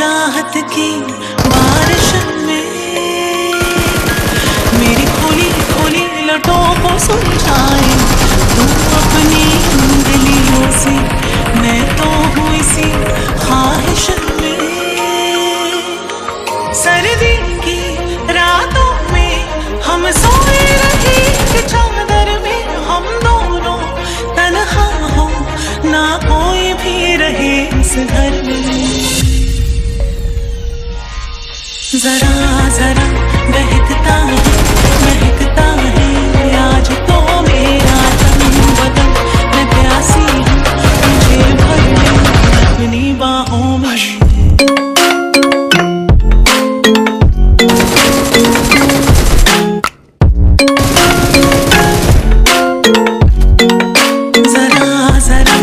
चाहत की बारिश में मेरी खोली खोली लटों को सुलझाए तुम अपनी उंगलियों से, मैं तो हूँ इसी ख्वाहिश में। सर्दी की रातों में हम सोए रहे कि चादर में हम दोनों तन्हा हो, ना कोई भी रहे इस घर में। जरा जरा बहकता है, महकता है आज तो मेरा तन बदन। मैं प्यासी हूँ, मुझे भर ले अपनी बाहों में। जरा जरा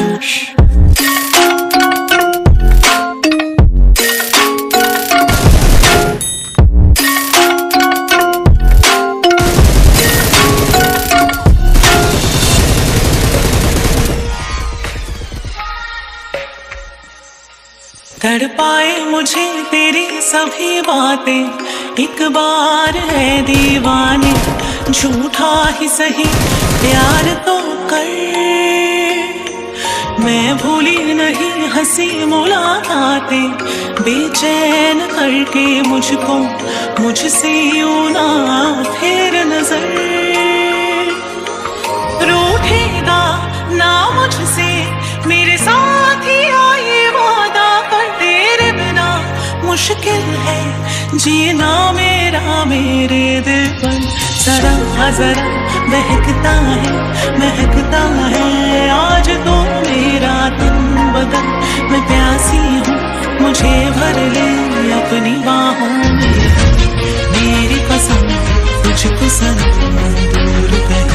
तड़ पाए मुझे तेरी सभी बातें, एक बार है दीवाने, झूठा ही सही प्यार तो कर। मैं भूली नहीं हंसी मुलाकातें, बेचैन करके मुझको मुझसे यूं ना फेर नजर। रूठेगा ना मुझसे मेरे साथ ही मुश्किल है जीना मेरा मेरे दिल पर। जरा जरा बहकता है, महकता है आज तो मेरा तन बदन। मैं प्यासी हूँ, मुझे भर ले अपनी बाहों में। मेरी कसम तुझको सनम दूर कर।